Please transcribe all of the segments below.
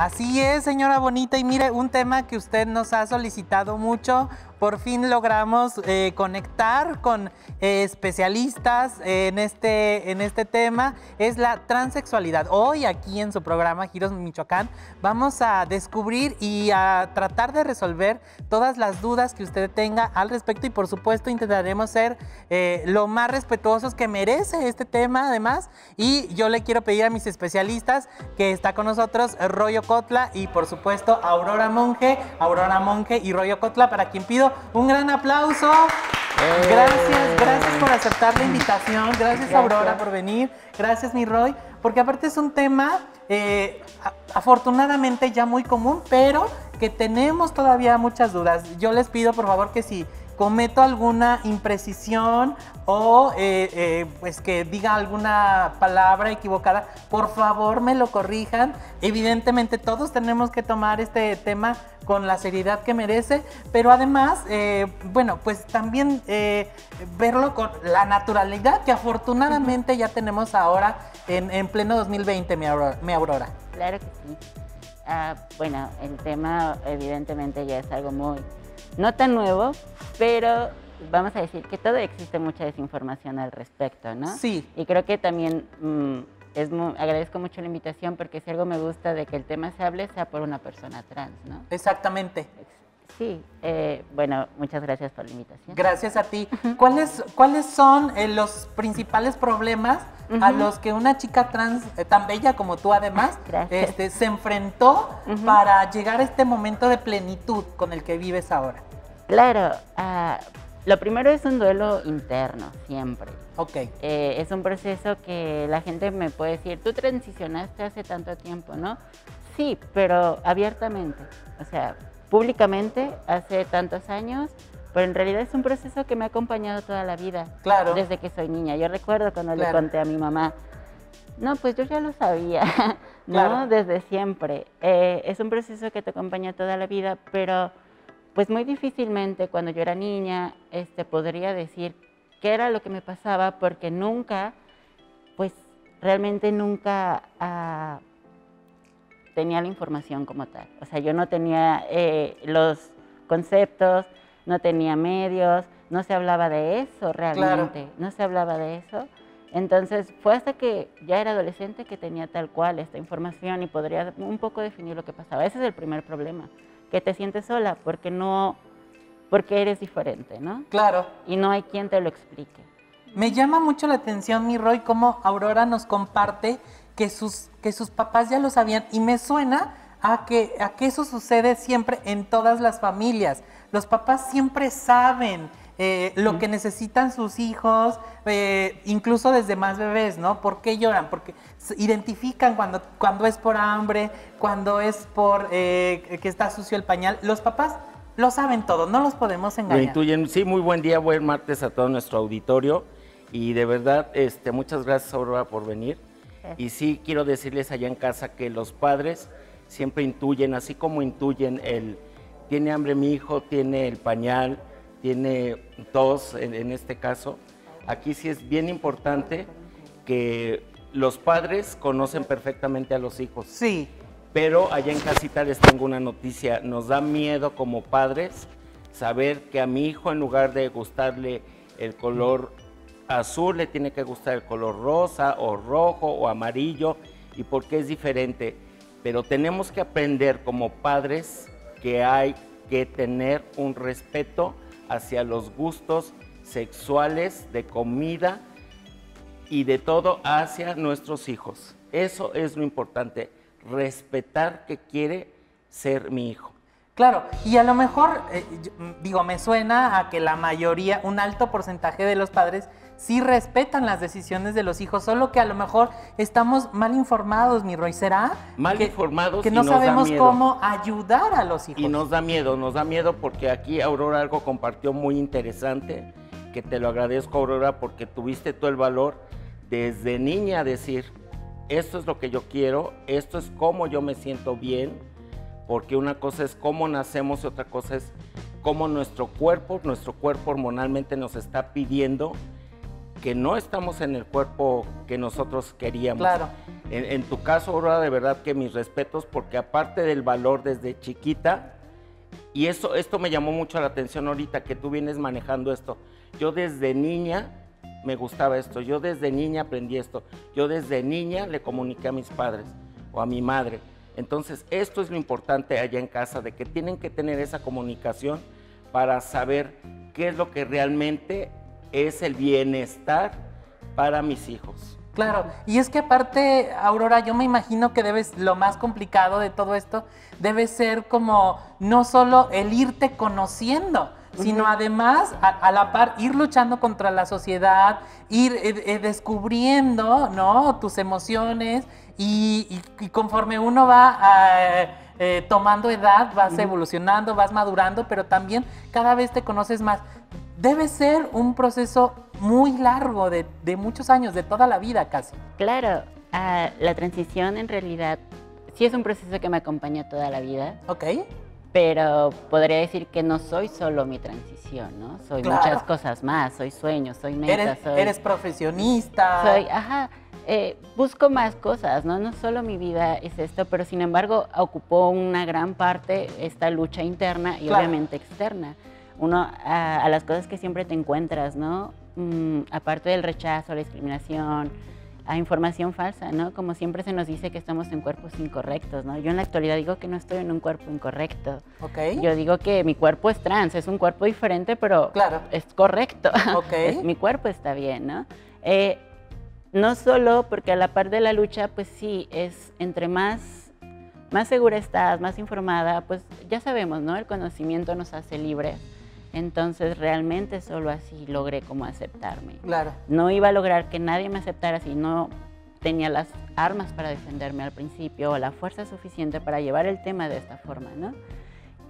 Así es, señora bonita, y mire, un tema que usted nos ha solicitado mucho, por fin logramos conectar con especialistas en este tema, es la transexualidad. Hoy aquí en su programa Giros Michoacán vamos a descubrir y a tratar de resolver todas las dudas que usted tenga al respecto, y por supuesto intentaremos ser lo más respetuosos que merece este tema además, y yo le quiero pedir a mis especialistas que está con nosotros Roy Ocotla y por supuesto Aurora Monge y Roy Ocotla, para quien pido un gran aplauso. Gracias por aceptar la invitación, gracias Aurora por venir, gracias mi Roy, porque aparte es un tema afortunadamente ya muy común, pero que tenemos todavía muchas dudas. Yo les pido por favor que si cometo alguna imprecisión o pues que diga alguna palabra equivocada, por favor me lo corrijan. Evidentemente todos tenemos que tomar este tema con la seriedad que merece, pero además, bueno, pues también verlo con la naturalidad que afortunadamente ya tenemos ahora en pleno 2020, mi Aurora. Claro que sí. Bueno, el tema evidentemente ya es algo muy, no tan nuevo, pero vamos a decir que todavía existe mucha desinformación al respecto, ¿no? Sí. Y creo que también agradezco mucho la invitación, porque si algo me gusta de que el tema se hable, sea por una persona trans, ¿no? Exactamente. Sí, bueno, muchas gracias por la invitación. Gracias a ti. ¿Cuáles son los principales problemas a los que una chica trans tan bella como tú además se enfrentó para llegar a este momento de plenitud con el que vives ahora? Claro, lo primero es un duelo interno, siempre. Ok. Es un proceso que la gente me puede decir, tú transicionaste hace tanto tiempo, ¿no? Sí, pero abiertamente, o sea, públicamente hace tantos años, pero en realidad es un proceso que me ha acompañado toda la vida. Claro. Desde que soy niña. Yo recuerdo cuando le conté a mi mamá, no, pues yo ya lo sabía, ¿no? Claro. Desde siempre. Es un proceso que te acompaña toda la vida, pero pues muy difícilmente cuando yo era niña podría decir qué era lo que me pasaba, porque nunca, pues realmente nunca tenía la información como tal. O sea, yo no tenía los conceptos, no tenía medios, no se hablaba de eso realmente, no se hablaba de eso. Entonces fue hasta que ya era adolescente que tenía tal cual esta información y podría un poco definir lo que pasaba. Ese es el primer problema, que te sientes sola porque no, porque eres diferente, ¿no? Claro. Y no hay quien te lo explique. Me llama mucho la atención, mi Roy, cómo Aurora nos comparte que sus papás ya lo sabían, y me suena a que eso sucede siempre en todas las familias. Los papás siempre saben lo que necesitan sus hijos, incluso desde más bebés, ¿no? ¿Por qué lloran? Porque identifican cuando es por hambre, cuando es por que está sucio el pañal. Los papás lo saben todo, no los podemos engañar. Lo intuyen. Sí, muy buen día, buen martes a todo nuestro auditorio. Y de verdad, muchas gracias, Aurora, por venir. Y sí, quiero decirles allá en casa que los padres siempre intuyen, así como intuyen el tiene hambre mi hijo, tiene el pañal, tiene tos en este caso. Aquí sí es bien importante que los padres conocen perfectamente a los hijos. Sí. Pero allá en casita les tengo una noticia. Nos da miedo como padres saber que a mi hijo, en lugar de gustarle el color azul, le tiene que gustar el color rosa o rojo o amarillo, y porque es diferente. Pero tenemos que aprender como padres que hay que tener un respeto hacia los gustos sexuales, de comida y de todo hacia nuestros hijos. Eso es lo importante, respetar que quiere ser mi hijo. Claro, y a lo mejor, digo, me suena a que la mayoría, un alto porcentaje de los padres sí respetan las decisiones de los hijos, solo que a lo mejor estamos mal informados, mi Roy. ¿Será? Mal informados, que no sabemos cómo ayudar a los hijos. Y nos da miedo porque aquí Aurora algo compartió muy interesante, que te lo agradezco, Aurora, porque tuviste todo el valor desde niña a decir, esto es lo que yo quiero, esto es cómo yo me siento bien, porque una cosa es cómo nacemos y otra cosa es cómo nuestro cuerpo hormonalmente nos está pidiendo que no estamos en el cuerpo que nosotros queríamos. Claro. En tu caso, Aurora, de verdad que mis respetos, porque aparte del valor desde chiquita, y eso, esto me llamó mucho la atención ahorita, que tú vienes manejando esto. Yo desde niña me gustaba esto, yo desde niña aprendí esto, yo desde niña le comuniqué a mis padres o a mi madre. Entonces, esto es lo importante allá en casa, de que tienen que tener esa comunicación para saber qué es lo que realmente es el bienestar para mis hijos. Claro, y es que aparte, Aurora, yo me imagino que debes, lo más complicado de todo esto, debe ser como no solo el irte conociendo, sino además a la par ir luchando contra la sociedad, ir descubriendo, ¿no?, tus emociones y conforme uno va tomando edad, vas evolucionando, vas madurando, pero también cada vez te conoces más. Debe ser un proceso muy largo, de muchos años, de toda la vida casi. Claro, la transición en realidad sí es un proceso que me acompaña toda la vida. Ok. Pero podría decir que no soy solo mi transición, ¿no? Soy muchas cosas más, soy sueños, soy metas. Eres profesionista. Busco más cosas, ¿no? No solo mi vida es esto, pero sin embargo ocupó una gran parte esta lucha interna y obviamente externa. Uno, a las cosas que siempre te encuentras, ¿no? Aparte del rechazo, la discriminación, a información falsa, ¿no? Como siempre se nos dice que estamos en cuerpos incorrectos, ¿no? Yo en la actualidad digo que no estoy en un cuerpo incorrecto. Okay. Yo digo que mi cuerpo es trans, es un cuerpo diferente, pero es correcto. Okay. Mi cuerpo está bien, ¿no? No solo porque a la par de la lucha, pues sí, es entre más segura estás, más informada, pues ya sabemos, ¿no? El conocimiento nos hace libres. Entonces, realmente solo así logré como aceptarme. Claro. No iba a lograr que nadie me aceptara si no tenía las armas para defenderme al principio o la fuerza suficiente para llevar el tema de esta forma, ¿no?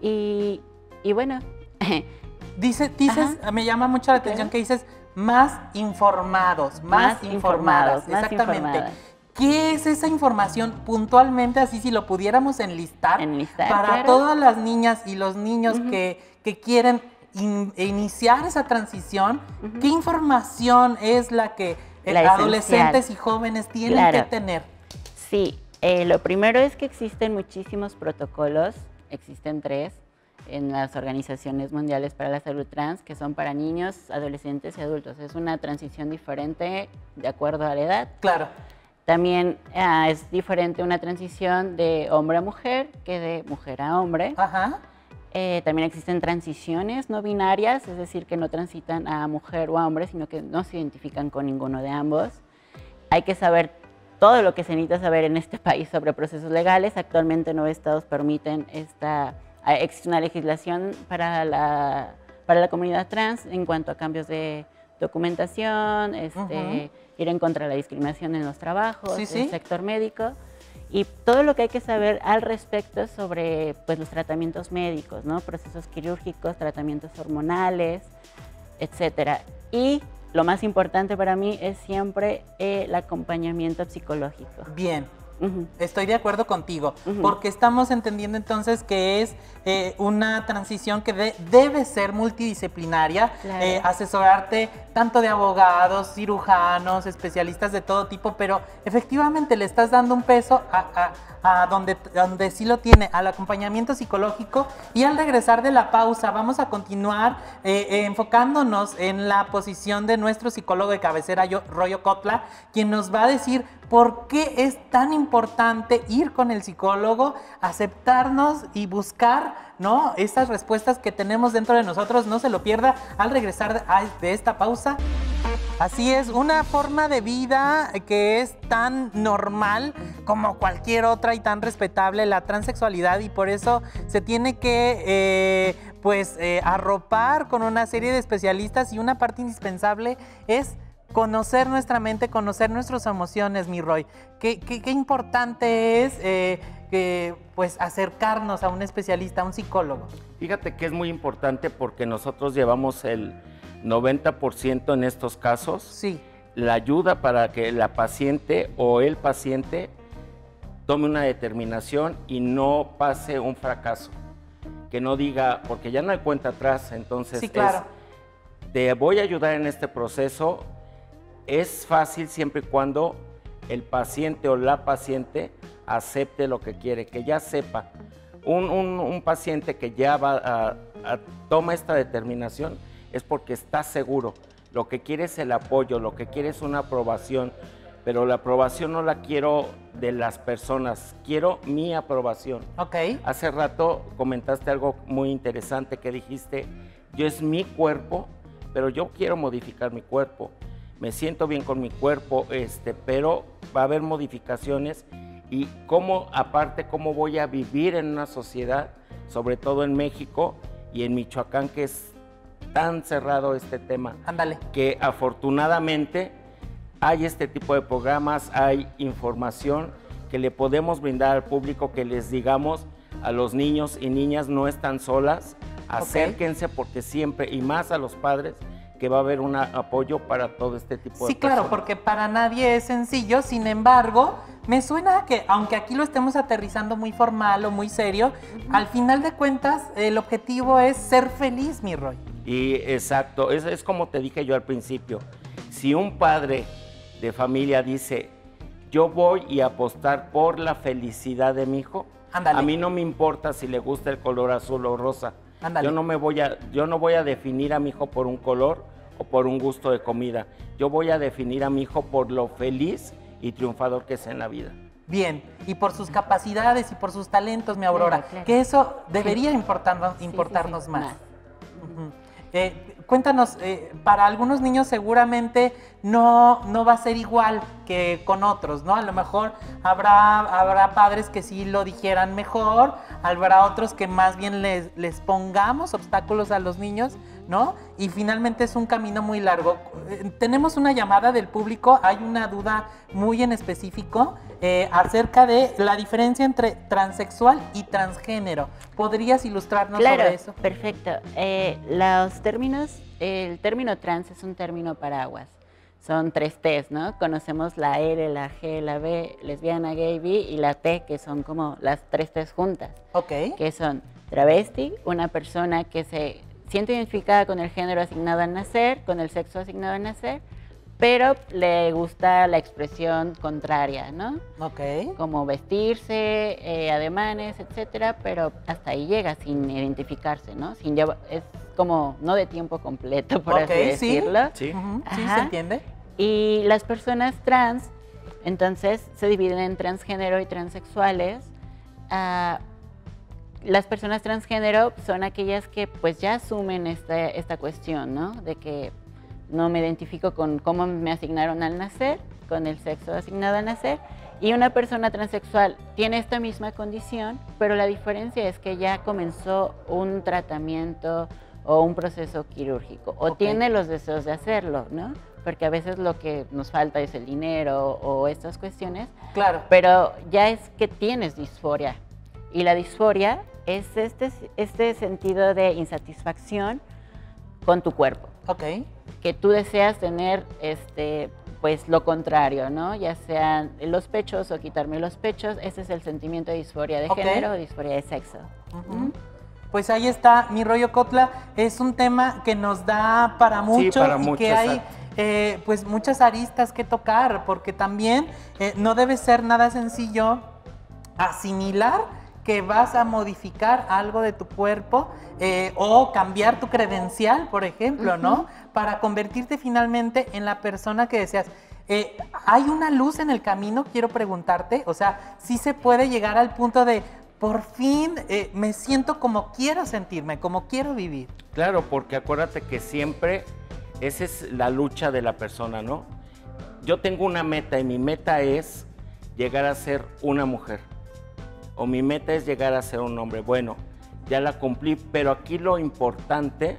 Y bueno. Me llama mucho la atención que dices más informados, más informadas. Exactamente. ¿Qué es esa información puntualmente, así si lo pudiéramos enlistar? Para todas las niñas y los niños que quieren iniciar esa transición, ¿qué información es la que adolescentes y jóvenes tienen que tener? Sí, lo primero es que existen muchísimos protocolos, existen 3 en las organizaciones mundiales para la salud trans, que son para niños, adolescentes y adultos. Es una transición diferente de acuerdo a la edad. Claro. También es diferente una transición de hombre a mujer que de mujer a hombre. Ajá. También existen transiciones no binarias, es decir, que no transitan a mujer o a hombre, sino que no se identifican con ninguno de ambos. Hay que saber todo lo que se necesita saber en este país sobre procesos legales. Actualmente 9 estados permiten existe una legislación para la comunidad trans en cuanto a cambios de documentación, ir en contra de la discriminación en los trabajos, en el sector médico. Y todo lo que hay que saber al respecto sobre los tratamientos médicos, ¿no? Procesos quirúrgicos, tratamientos hormonales, etcétera. Y lo más importante para mí es siempre el acompañamiento psicológico. Bien, estoy de acuerdo contigo, porque estamos entendiendo entonces que es una transición que debe ser multidisciplinaria, asesorarte tanto de abogados, cirujanos, especialistas de todo tipo, pero efectivamente le estás dando un peso a donde sí lo tiene, al acompañamiento psicológico. Y al regresar de la pausa vamos a continuar enfocándonos en la posición de nuestro psicólogo de cabecera, Roy Ocotla, quien nos va a decir por qué es tan importante ir con el psicólogo, aceptarnos y buscar, ¿no?, esas respuestas que tenemos dentro de nosotros. No se lo pierda al regresar de esta pausa. Así es, una forma de vida que es tan normal como cualquier otra y tan respetable, la transexualidad, y por eso se tiene que arropar con una serie de especialistas, y una parte indispensable es conocer nuestra mente, conocer nuestras emociones, mi Roy. Qué importante es acercarnos a un especialista, a un psicólogo. Fíjate que es muy importante porque nosotros llevamos el 90% en estos casos, la ayuda para que la paciente o el paciente tome una determinación y no pase un fracaso, que no diga, porque ya no hay cuenta atrás. Entonces te voy a ayudar en este proceso, Es fácil siempre y cuando el paciente o la paciente acepte lo que quiere, que ya sepa. Un paciente que ya va toma esta determinación es porque está seguro. Lo que quiere es el apoyo, lo que quiere es una aprobación, pero la aprobación no la quiero de las personas, quiero mi aprobación. Ok. Hace rato comentaste algo muy interesante que dijiste, yo es mi cuerpo, pero yo quiero modificar mi cuerpo. Me siento bien con mi cuerpo, pero va a haber modificaciones y aparte cómo voy a vivir en una sociedad, sobre todo en México y en Michoacán, que es tan cerrado este tema. Ándale. Que afortunadamente hay este tipo de programas, hay información que le podemos brindar al público, que les digamos a los niños y niñas no están solas, acérquense porque siempre, y más a los padres, que va a haber un apoyo para todo este tipo de personas. Sí, claro, porque para nadie es sencillo, sin embargo, me suena que, aunque aquí lo estemos aterrizando muy formal o muy serio, al final de cuentas, el objetivo es ser feliz, mi Roy. Y exacto, es como te dije yo al principio, si un padre de familia dice, yo voy a apostar por la felicidad de mi hijo, ándale. A mí no me importa si le gusta el color azul o rosa, ándale. Yo no voy a definir a mi hijo por un color o por un gusto de comida. Yo voy a definir a mi hijo por lo feliz y triunfador que es en la vida. Bien, y por sus capacidades y por sus talentos, mi Aurora, claro. Que eso debería importarnos más. Uh-huh. Cuéntanos, para algunos niños seguramente no va a ser igual que con otros, ¿no? A lo mejor habrá padres que sí lo dijeran mejor, habrá otros que más bien les pongamos obstáculos a los niños, ¿no? Y finalmente es un camino muy largo. Tenemos una llamada del público, hay una duda muy en específico acerca de la diferencia entre transexual y transgénero. ¿Podrías ilustrarnos sobre eso? Claro, perfecto. Los términos, el término trans es un término paraguas. Son 3 T's, ¿no? Conocemos la L, la G, la B, lesbiana, gay, bi, y la T, que son como las 3 T's juntas. Ok. Que son travesti, una persona que se siente identificada con el género asignado al nacer, con el sexo asignado al nacer, pero le gusta la expresión contraria, ¿no? Ok. Como vestirse, ademanes, etcétera, pero hasta ahí llega sin identificarse, ¿no? Es como no de tiempo completo, por así decirlo. Sí, sí, se entiende. Y las personas trans, entonces, se dividen en transgénero y transexuales. Las personas transgénero son aquellas que pues ya asumen esta cuestión, ¿no? De que no me identifico con cómo me asignaron al nacer, con el sexo asignado al nacer. Y una persona transexual tiene esta misma condición, pero la diferencia es que ya comenzó un tratamiento o un proceso quirúrgico, o tiene los deseos de hacerlo, ¿no? Porque a veces lo que nos falta es el dinero o estas cuestiones. Claro. Pero ya es que tienes disforia. Y la disforia es este sentido de insatisfacción con tu cuerpo. Ok. Que tú deseas tener pues lo contrario, ¿no? Ya sean los pechos o quitarme los pechos. Ese es el sentimiento de disforia de género o disforia de sexo. Uh-huh. Pues ahí está, mi Roy Ocotla. Es un tema que nos da para muchos, sí, para muchos, que hay pues muchas aristas que tocar, porque también no debe ser nada sencillo asimilar que vas a modificar algo de tu cuerpo o cambiar tu credencial, por ejemplo, ¿no? Para convertirte finalmente en la persona que deseas. ¿Hay una luz en el camino? Quiero preguntarte. O sea, ¿sí se puede llegar al punto de, por fin, me siento como quiero sentirme, como quiero vivir? Claro, porque acuérdate que siempre esa es la lucha de la persona, ¿no? Yo tengo una meta y mi meta es llegar a ser una mujer. O mi meta es llegar a ser un hombre. Bueno, ya la cumplí, pero aquí lo importante,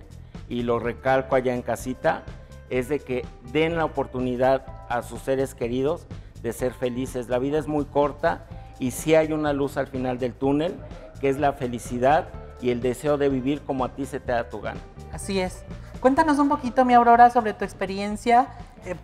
y lo recalco allá en casita, es de que den la oportunidad a sus seres queridos de ser felices. La vida es muy corta y sí hay una luz al final del túnel, que es la felicidad y el deseo de vivir como a ti se te da tu gana. Así es. Cuéntanos un poquito, mi Aurora, sobre tu experiencia,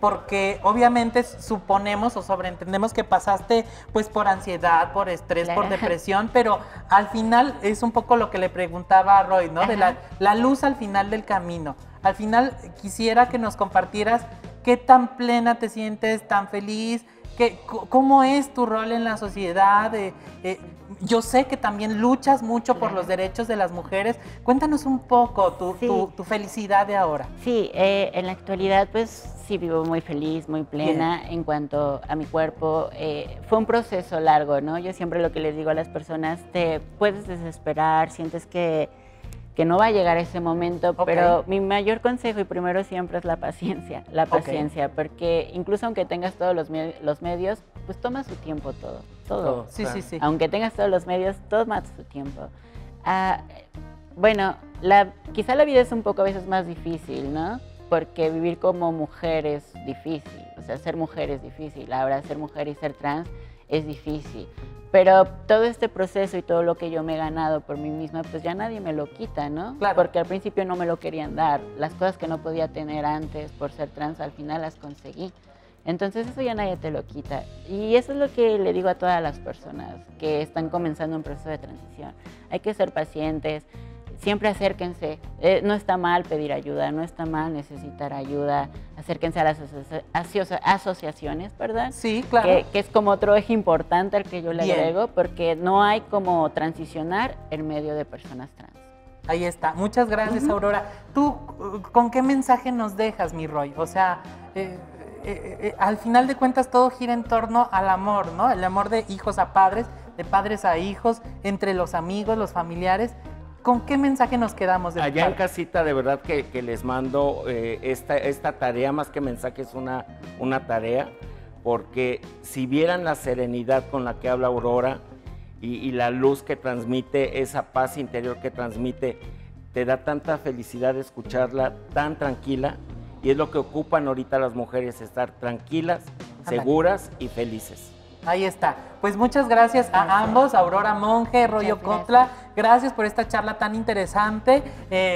porque obviamente suponemos o sobreentendemos que pasaste pues por ansiedad, por estrés, por depresión, pero al final es un poco lo que le preguntaba a Roy, ¿no? De la luz al final del camino. Al final quisiera que nos compartieras ¿Qué tan plena te sientes, tan feliz? ¿Cómo es tu rol en la sociedad? Yo sé que también luchas mucho por los derechos de las mujeres. Cuéntanos un poco tu felicidad de ahora. Sí, en la actualidad pues sí vivo muy feliz, muy plena. Bien. En cuanto a mi cuerpo, fue un proceso largo, ¿no? Yo siempre lo que les digo a las personas, te puedes desesperar, sientes que no va a llegar ese momento, okay, pero mi mayor consejo y primero siempre es la paciencia, okay, porque incluso aunque tengas todos los medios, pues toma su tiempo todo. Sí, claro, sí, sí. Aunque tengas todos los medios, toma su tiempo. Bueno, quizá la vida es un poco a veces más difícil, ¿no? Porque vivir como mujer es difícil, o sea, ser mujer es difícil, ahora ser mujer y ser trans es difícil. Pero todo este proceso y todo lo que yo me he ganado por mí misma, pues ya nadie me lo quita, ¿no? Claro. Porque al principio no me lo querían dar. Las cosas que no podía tener antes por ser trans, al final las conseguí. Entonces eso ya nadie te lo quita. Y eso es lo que le digo a todas las personas que están comenzando un proceso de transición. Hay que ser pacientes, siempre acérquense. No está mal pedir ayuda, no está mal necesitar ayuda. Acérquense a las asociaciones, ¿verdad? Sí, claro. Que es como otro eje importante al que yo le agrego, porque no hay como transicionar en medio de personas trans. Ahí está. Muchas gracias, Aurora. ¿Tú con qué mensaje nos dejas, mi Roy? O sea, al final de cuentas todo gira en torno al amor, ¿no? El amor de hijos a padres, de padres a hijos, entre los amigos, los familiares. ¿Con qué mensaje nos quedamos? Allá en casita, de verdad que les mando esta tarea, más que mensaje, es una tarea, porque si vieran la serenidad con la que habla Aurora y la luz que transmite, esa paz interior que transmite, te da tanta felicidad escucharla tan tranquila, y es lo que ocupan ahorita las mujeres, estar tranquilas, seguras y felices. Ahí está. Pues muchas gracias a ambos, Aurora Monge, Roy Ocotla. Gracias por esta charla tan interesante.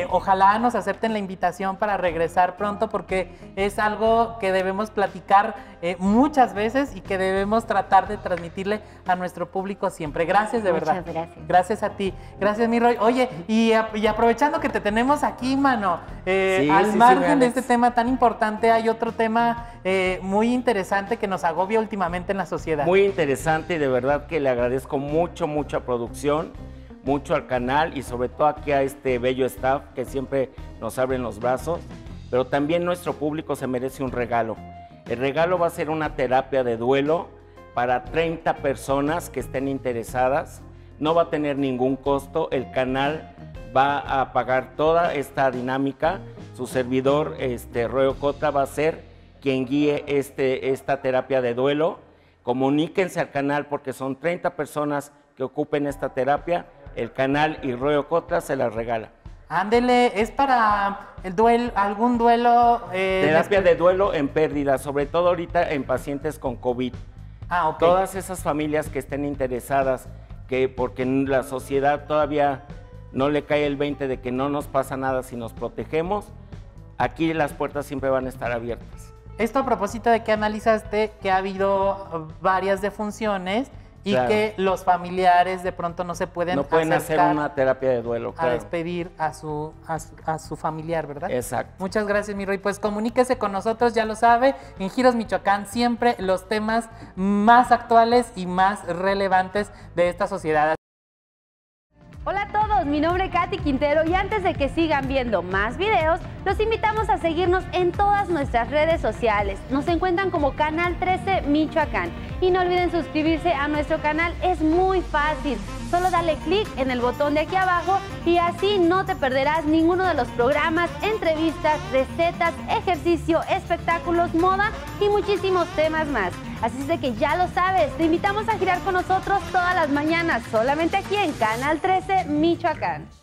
Ojalá nos acepten la invitación para regresar pronto, porque es algo que debemos platicar muchas veces y que debemos tratar de transmitirle a nuestro público siempre. Gracias, de verdad. Muchas gracias. Gracias a ti. Gracias, mi Roy. Oye, y aprovechando que te tenemos aquí, mano, al margen de este tema tan importante, hay otro tema muy interesante que nos agobia últimamente en la sociedad. Muy interesante, y de verdad que le agradezco mucho, mucho a producción, mucho al canal y sobre todo aquí a este bello staff que siempre nos abren los brazos, pero también nuestro público se merece un regalo. El regalo va a ser una terapia de duelo para 30 personas que estén interesadas. No va a tener ningún costo, el canal va a pagar toda esta dinámica. Su servidor, Roy Ocotla, va a ser quien guíe esta terapia de duelo. Comuníquense al canal, porque son 30 personas que ocupen esta terapia. El canal y Roy Ocotla se las regala. Ándele, es para el duelo, algún duelo. Terapia de duelo en pérdida, sobre todo ahorita en pacientes con COVID. Ah, ok. Todas esas familias que estén interesadas, porque la sociedad todavía no le cae el 20 de que no nos pasa nada si nos protegemos, aquí las puertas siempre van a estar abiertas. Esto a propósito de que analizaste que ha habido varias defunciones. Y claro, que los familiares de pronto no pueden hacer una terapia de duelo, claro, a despedir a su familiar, ¿verdad? Exacto. Muchas gracias, mi Roy. Pues comuníquese con nosotros, ya lo sabe, en Giros Michoacán siempre los temas más actuales y más relevantes de esta sociedad. Hola a todos, mi nombre es Kathya Quintero y antes de que sigan viendo más videos, los invitamos a seguirnos en todas nuestras redes sociales. Nos encuentran como Canal 13 Michoacán y no olviden suscribirse a nuestro canal, es muy fácil. Solo dale clic en el botón de aquí abajo y así no te perderás ninguno de los programas, entrevistas, recetas, ejercicio, espectáculos, moda y muchísimos temas más. Así es de que ya lo sabes, te invitamos a girar con nosotros todas las mañanas, solamente aquí en Canal 13 Michoacán.